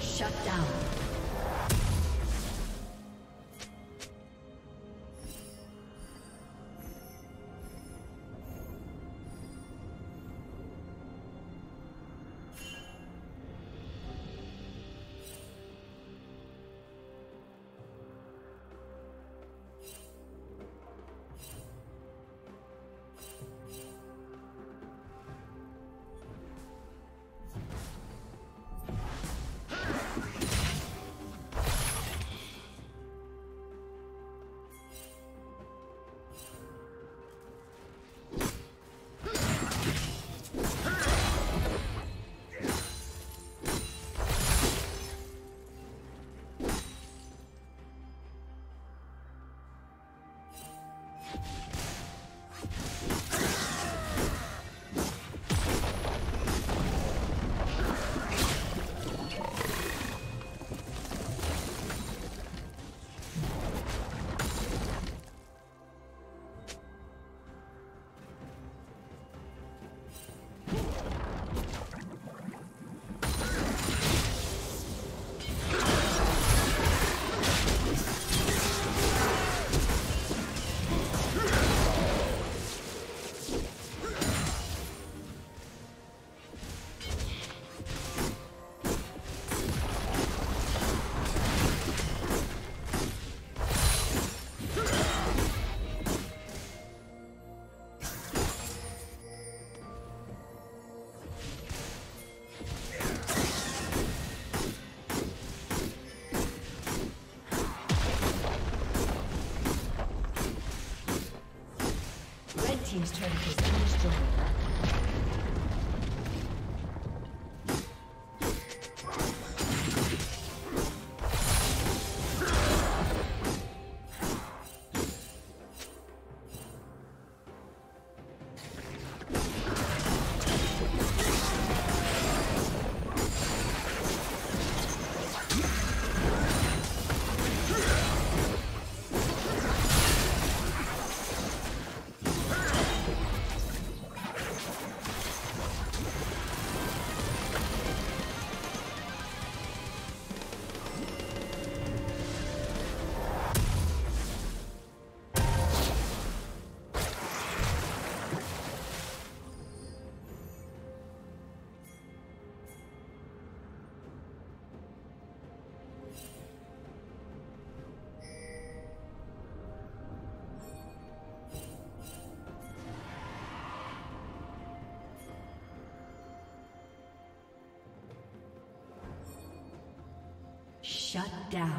Shut down. Team's turret has been destroyed. Shut down.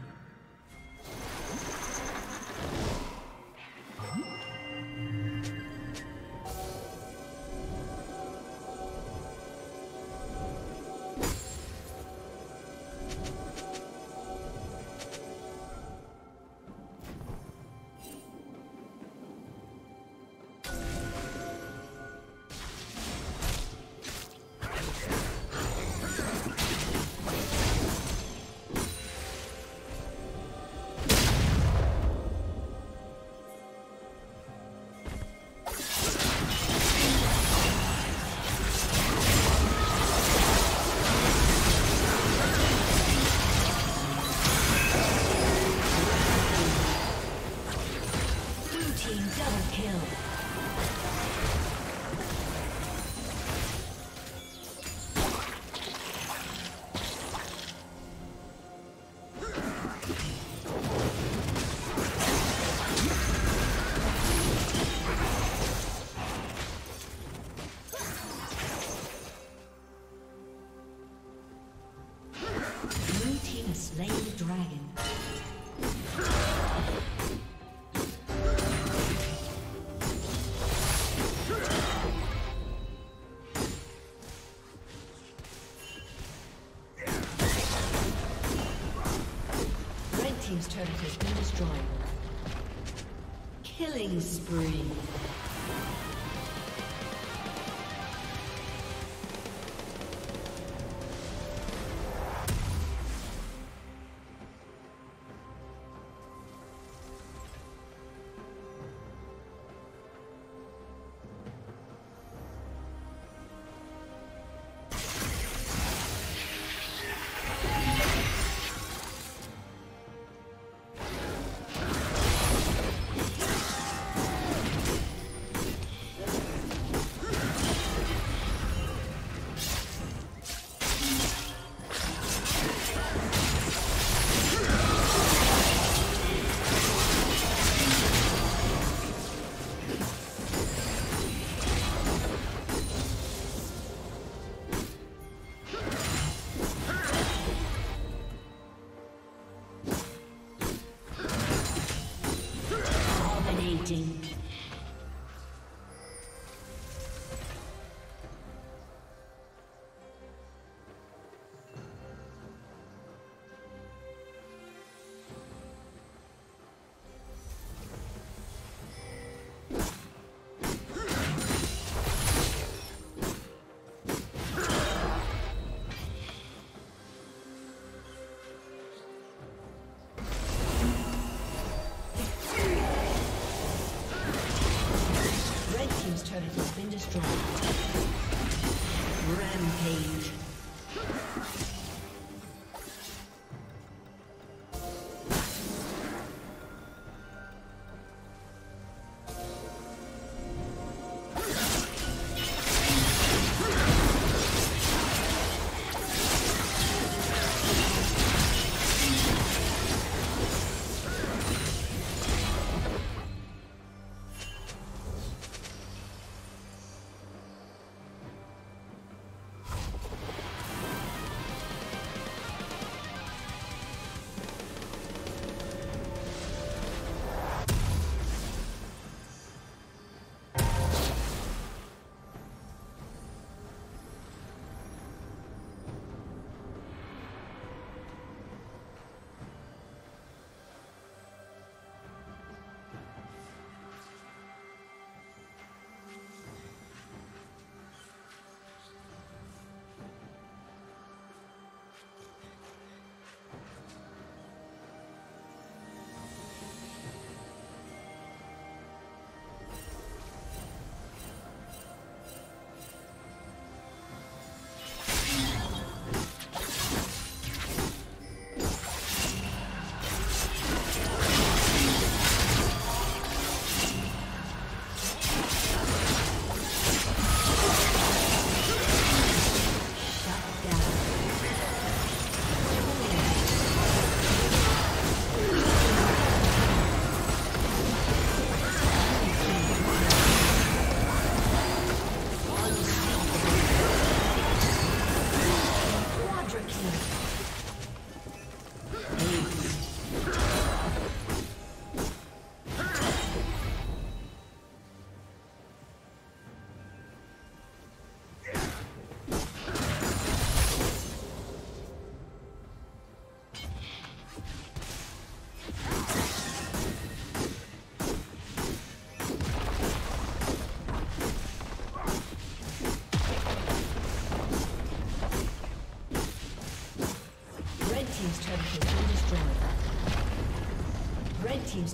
Team's turret has been destroyed. Killing spree. Rampage. destroyed. Red team's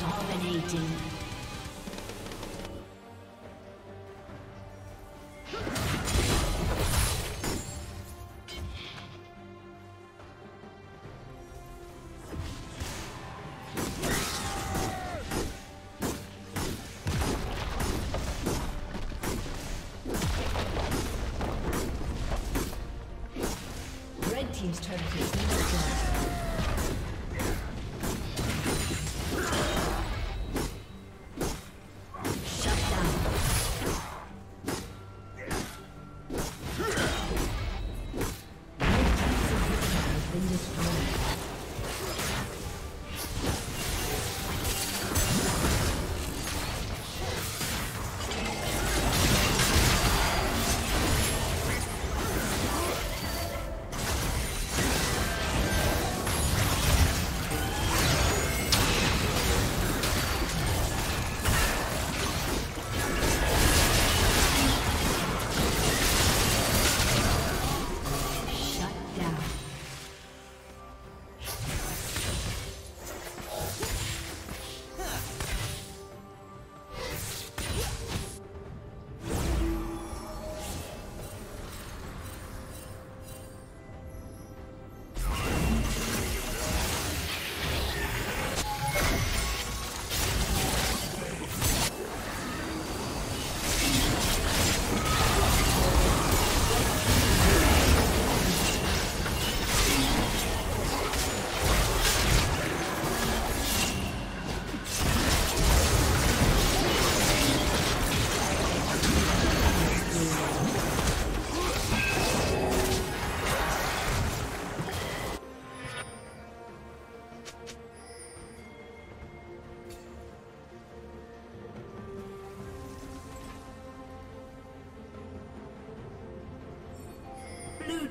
Dominating. Team's turret is destroyed. Shut down. Red team's turret has been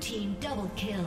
Team double kill.